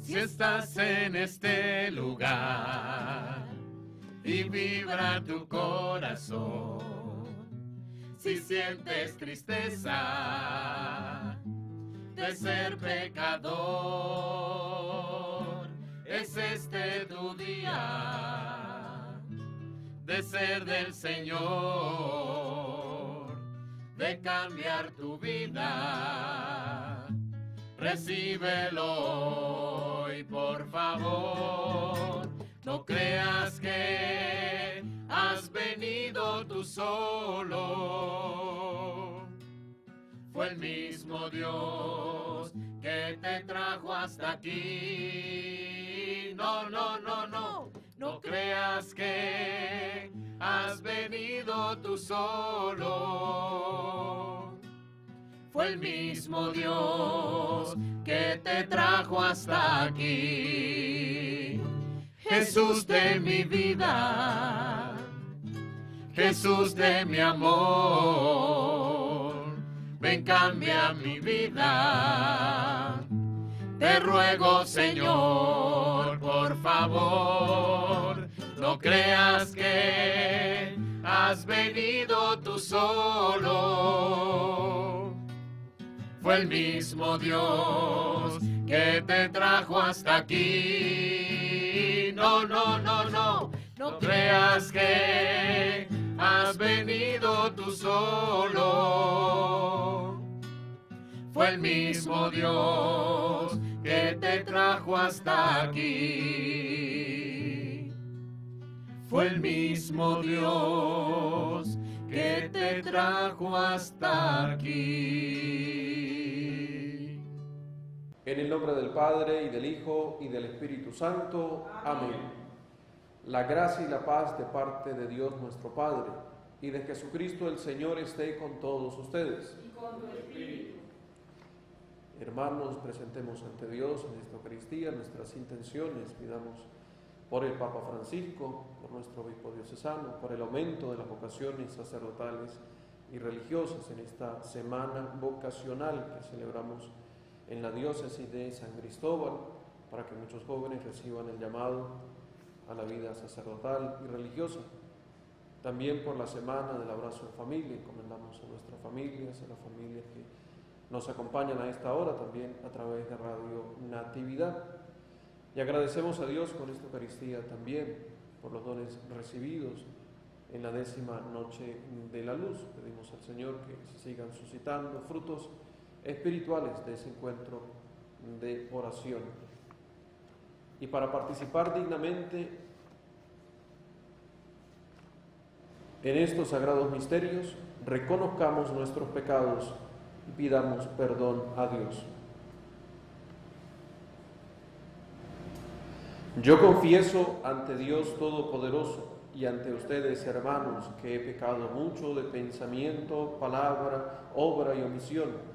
Si estás en este lugar y vibra tu corazón, si sientes tristeza de ser pecador, es este tu día de ser del Señor, de cambiar tu vida. Recíbelo hoy, por favor. No creas que has venido tú solo. Fue el mismo Dios que te trajo hasta aquí. No, no, no, no. No creas que has venido tú solo. Fue el mismo Dios que te trajo hasta aquí. Jesús de mi vida, Jesús de mi amor, ven, cambia mi vida. Te ruego, Señor, por favor, no creas que has venido tú solo. Fue el mismo Dios que te trajo hasta aquí. No, no, no, no, no creas que has venido tú solo. Fue el mismo Dios que te trajo hasta aquí. Fue el mismo Dios que te trajo hasta aquí. En el nombre del Padre, y del Hijo, y del Espíritu Santo. Amén. La gracia y la paz de parte de Dios nuestro Padre, y de Jesucristo el Señor esté con todos ustedes. Y con tu espíritu. Hermanos, presentemos ante Dios en esta Eucaristía nuestras intenciones. Pidamos por el Papa Francisco, por nuestro Obispo diocesano, por el aumento de las vocaciones sacerdotales y religiosas en esta semana vocacional que celebramos en la diócesis de San Cristóbal, para que muchos jóvenes reciban el llamado a la vida sacerdotal y religiosa. También por la semana del abrazo en familia, encomendamos a nuestras familias, a las familias que nos acompañan a esta hora también a través de Radio Natividad. Y agradecemos a Dios con esta Eucaristía también por los dones recibidos en la 10ª noche de la luz. Pedimos al Señor que se sigan suscitando frutos espirituales de ese encuentro de oración. Y para participar dignamente en estos sagrados misterios, reconozcamos nuestros pecados y pidamos perdón a Dios. Yo confieso ante Dios Todopoderoso y ante ustedes, hermanos, que he pecado mucho de pensamiento, palabra, obra y omisión,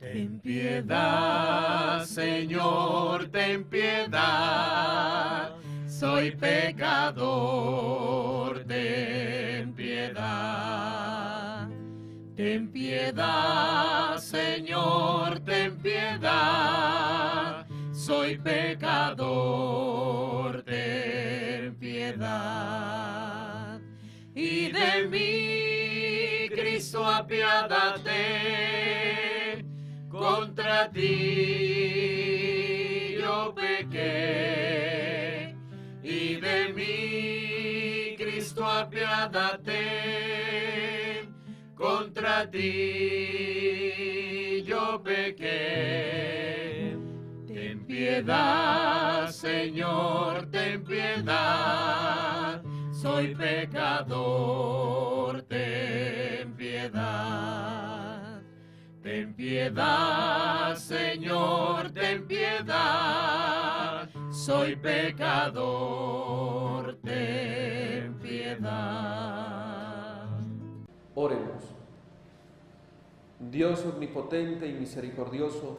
Ten piedad, Señor, ten piedad. Soy pecador, ten piedad. Ten piedad, Señor, ten piedad. Soy pecador, ten piedad. Y de mí, Cristo, apiádate. Contra ti yo pequé. apiádate, contra ti yo pequé. Ten piedad, Señor, ten piedad, soy pecador, ten piedad. Ten piedad, Señor, ten piedad, soy pecador, ten piedad. Oremos. Dios omnipotente y misericordioso,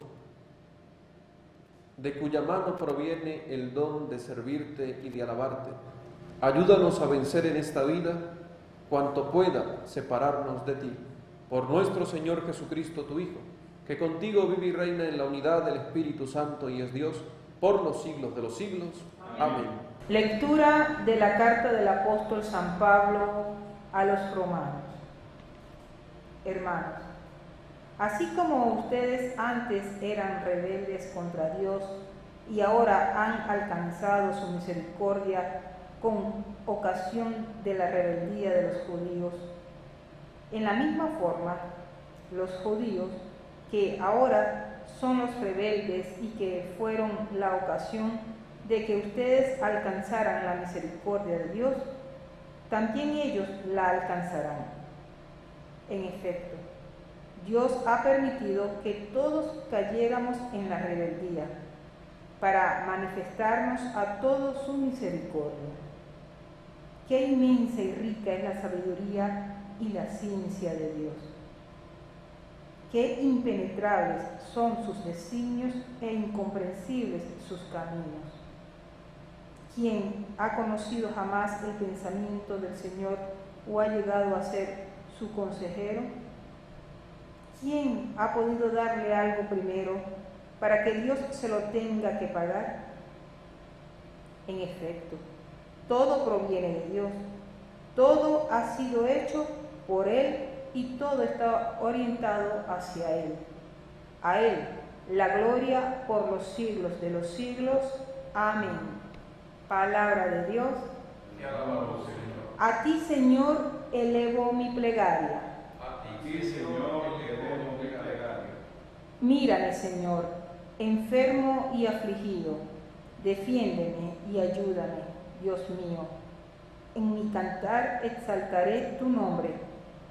de cuya mano proviene el don de servirte y de alabarte, ayúdanos a vencer en esta vida cuanto pueda separarnos de ti. Por nuestro Señor Jesucristo, tu Hijo, que contigo vive y reina en la unidad del Espíritu Santo y es Dios, por los siglos de los siglos. Amén. Lectura de la carta del apóstol San Pablo a los romanos. Hermanos, así como ustedes antes eran rebeldes contra Dios y ahora han alcanzado su misericordia con ocasión de la rebeldía de los judíos, en la misma forma, los judíos que ahora son los rebeldes y que fueron la ocasión de que ustedes alcanzaran la misericordia de Dios, también ellos la alcanzarán. En efecto, Dios ha permitido que todos cayéramos en la rebeldía para manifestarnos a todos su misericordia. Qué inmensa y rica es la sabiduría y la ciencia de Dios. Qué impenetrables son sus designios e incomprensibles sus caminos. ¿Quién ha conocido jamás el pensamiento del Señor o ha llegado a ser su consejero? ¿Quién ha podido darle algo primero para que Dios se lo tenga que pagar? En efecto, todo proviene de Dios, todo ha sido hecho por Él y todo está orientado hacia Él. A Él la gloria por los siglos de los siglos. Amén. Palabra de Dios. Te alabamos, Señor. A ti, Señor, elevo mi plegaria. A ti, Señor, elevo mi plegaria. Mírame, Señor, enfermo y afligido. Defiéndeme y ayúdame, Dios mío. En mi cantar exaltaré tu nombre,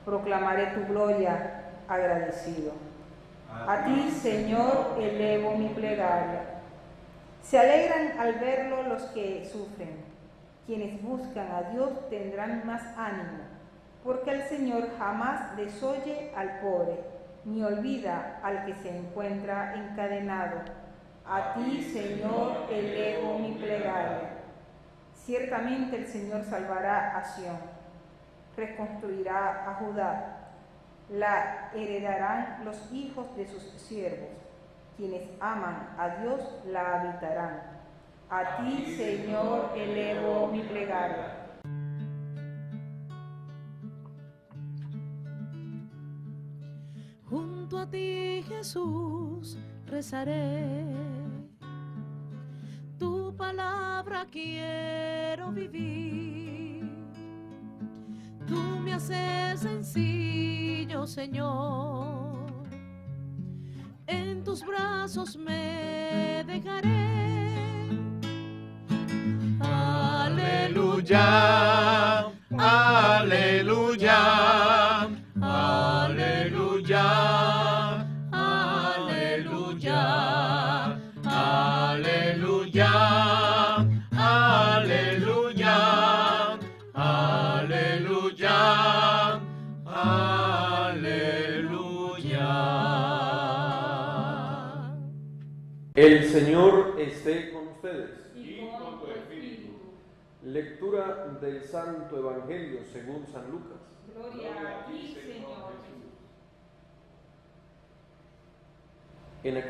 proclamaré tu gloria agradecido. A ti, Señor, elevo mi plegaria. Se alegran al verlo los que sufren. Quienes buscan a Dios tendrán más ánimo, porque el Señor jamás desoye al pobre, ni olvida al que se encuentra encadenado. A ti, Señor, elevo mi plegaria. Ciertamente el Señor salvará a Sión, reconstruirá a Judá, la heredarán los hijos de sus siervos, quienes aman a Dios la habitarán. A ti, Señor, elevo mi plegaria. Junto a ti, Jesús, rezaré. Tu palabra quiero vivir. Tú me haces sencillo, Señor. En tus brazos me dejaré. Aleluya, aleluya, aleluya. El Señor esté con ustedes. Y con tu espíritu. Lectura del Santo Evangelio según San Lucas. Gloria a ti, Señor Jesús. En